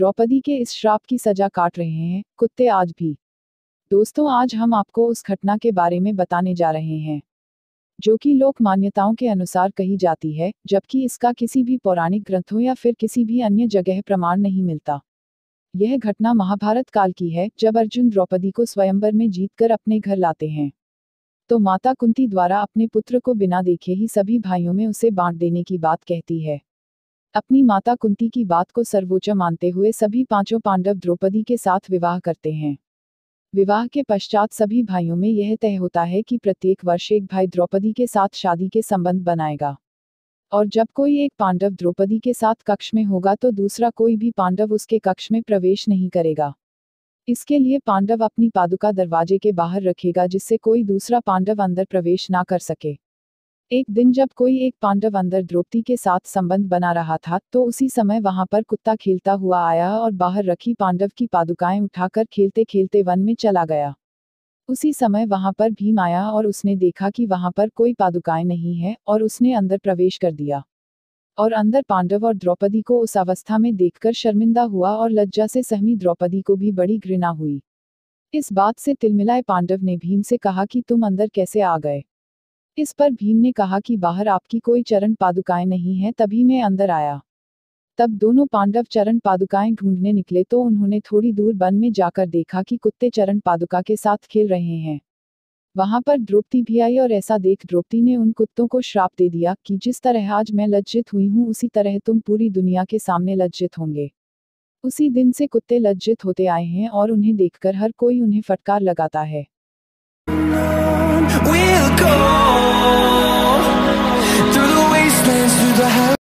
द्रौपदी के इस श्राप की सजा काट रहे हैं कुत्ते आज भी। दोस्तों, आज हम आपको उस घटना के बारे में बताने जा रहे हैं जो कि लोक मान्यताओं के अनुसार कही जाती है, जबकि इसका किसी भी पौराणिक ग्रंथों या फिर किसी भी अन्य जगह प्रमाण नहीं मिलता। यह घटना महाभारत काल की है, जब अर्जुन द्रौपदी को स्वयंवर में जीतकर अपने घर लाते हैं तो माता कुंती द्वारा अपने पुत्र को बिना देखे ही सभी भाइयों में उसे बांट देने की बात कहती है। अपनी माता कुंती की बात को सर्वोच्च मानते हुए सभी पांचों पांडव द्रौपदी के साथ विवाह करते हैं। विवाह के पश्चात सभी भाइयों में यह तय होता है कि प्रत्येक वर्ष एक भाई द्रौपदी के साथ शादी के संबंध बनाएगा, और जब कोई एक पांडव द्रौपदी के साथ कक्ष में होगा तो दूसरा कोई भी पांडव उसके कक्ष में प्रवेश नहीं करेगा। इसके लिए पांडव अपनी पादुका दरवाजे के बाहर रखेगा, जिससे कोई दूसरा पांडव अंदर प्रवेश ना कर सके। एक दिन जब कोई एक पांडव अंदर द्रौपदी के साथ संबंध बना रहा था तो उसी समय वहां पर कुत्ता खेलता हुआ आया और बाहर रखी पांडव की पादुकाएं उठाकर खेलते खेलते वन में चला गया। उसी समय वहां पर भीम आया और उसने देखा कि वहां पर कोई पादुकाएं नहीं है, और उसने अंदर प्रवेश कर दिया। और अंदर पांडव और द्रौपदी को उस अवस्था में देखकर शर्मिंदा हुआ, और लज्जा से सहमी द्रौपदी को भी बड़ी घृणा हुई। इस बात से तिलमिलाए पांडव ने भीम से कहा कि तुम अंदर कैसे आ गए। इस पर भीम ने कहा कि बाहर आपकी कोई चरण पादुकाएं नहीं है, तभी मैं अंदर आया। तब दोनों पांडव चरण पादुकाएं ढूंढने निकले तो उन्होंने थोड़ी दूर वन में जाकर देखा कि कुत्ते चरण पादुका के साथ खेल रहे हैं। वहां पर द्रौपदी भी आई, और ऐसा देख द्रौपदी ने उन कुत्तों को श्राप दे दिया कि जिस तरह आज मैं लज्जित हुई हूँ, उसी तरह तुम पूरी दुनिया के सामने लज्जित होंगे। उसी दिन से कुत्ते लज्जित होते आए हैं, और उन्हें देखकर हर कोई उन्हें फटकार लगाता है।